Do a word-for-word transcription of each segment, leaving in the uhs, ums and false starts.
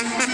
We'll be right back.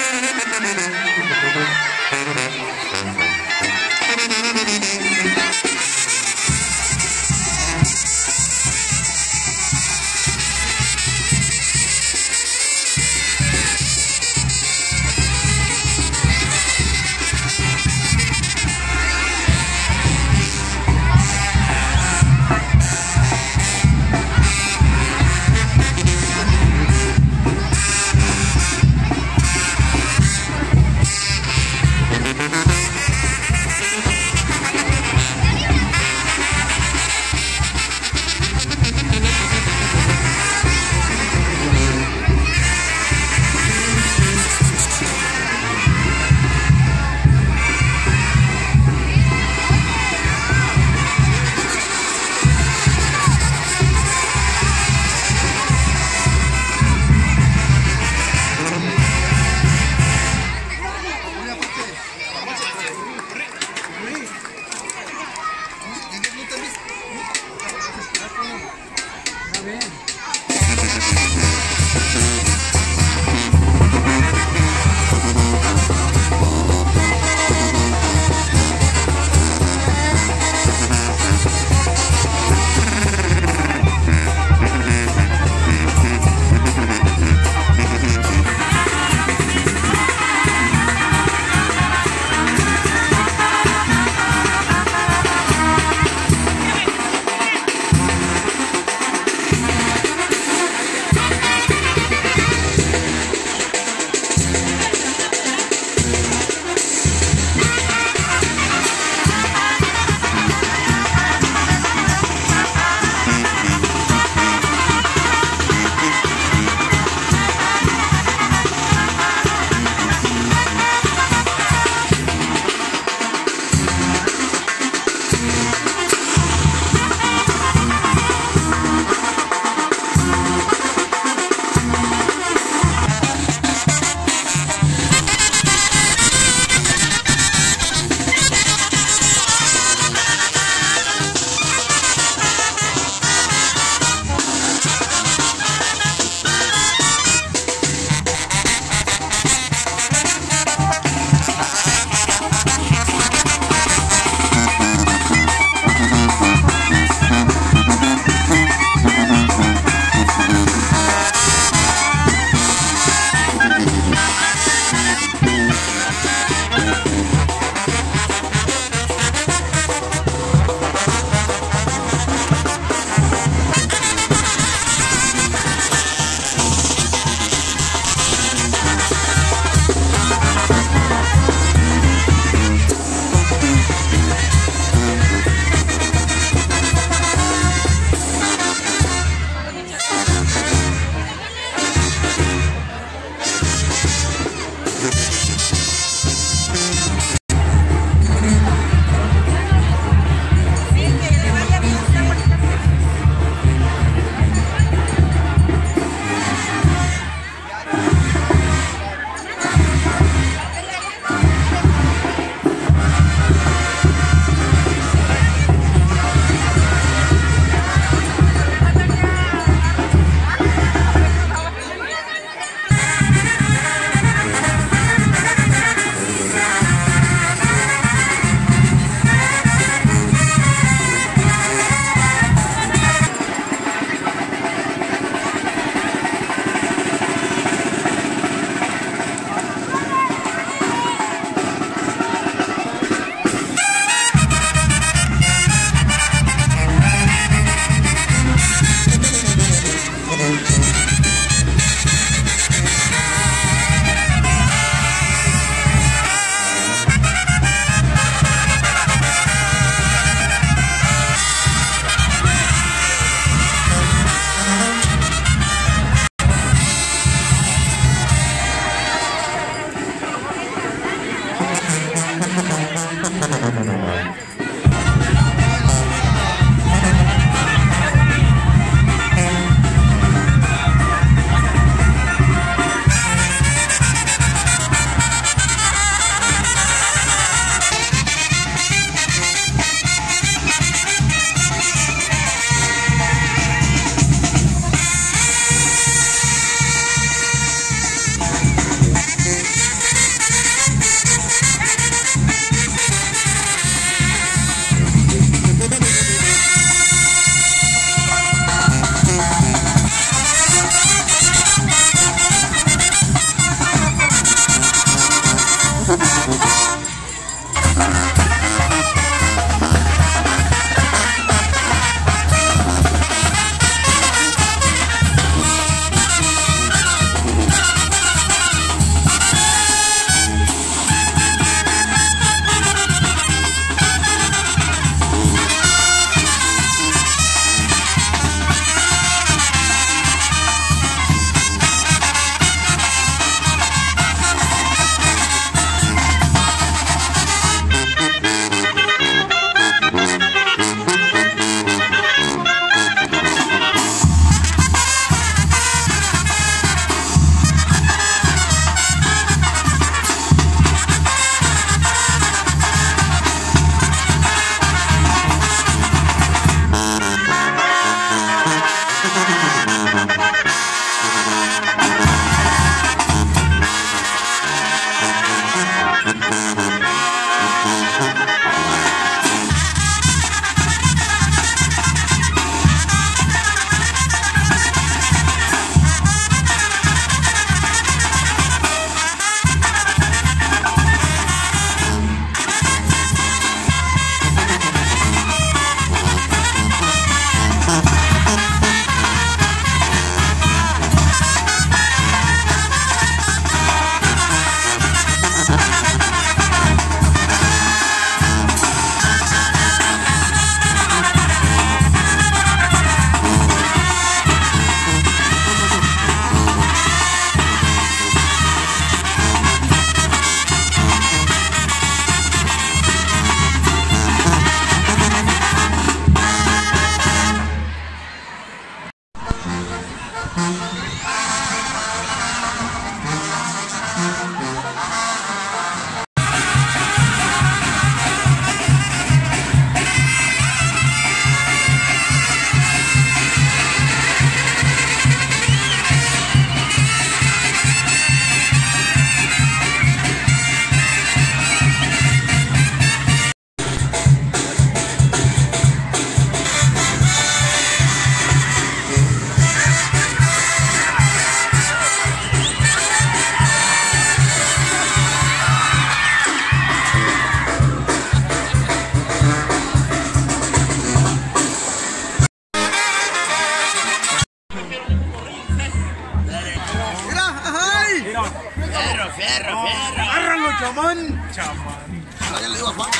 chamán. Chamán. Yo le digo a Juan.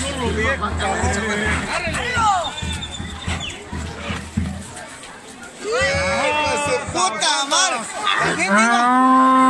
Yo lo viejo. ¡Hijo de su puta madre! La gente iba...